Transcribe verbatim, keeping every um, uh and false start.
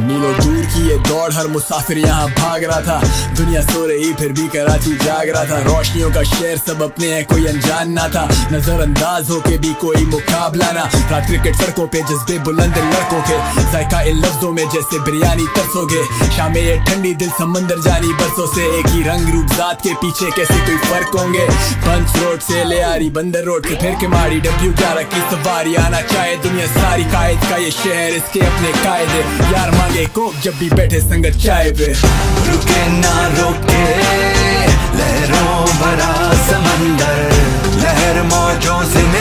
मीलों दूर की ये दौड़, हर मुसाफिर यहाँ भाग रहा था। दुनिया सो रही फिर भी कराची जाग रहा था। रोशनियों का शहर सब अपने है, कोई अनजान ना था। नजरअंदाज होके भी कोई मुकाबला ना था। क्रिकेट सड़कों पे जज्बे बुलंद लड़कों के, जायका इन लफ्जों में जैसे बिरयानी तरसोगे। शामें ये ठंडी दिल समंदर जानी बरसों से, एक ही रंग रूप जात के पीछे कैसे कोई फर्क होंगे। पंच रोड से ले आरी बंदर रोड से फिर के मारी, डब्ल्यू ग्यारह की सवारी आना चाहे दुनिया सारी। कायद का ये शहर, इसके अपने कायदे, यार मांगे कोक जब भी बैठे संगत चाय पे। रुके ना रोके लहरों भरा समंदर, लहर मौजों से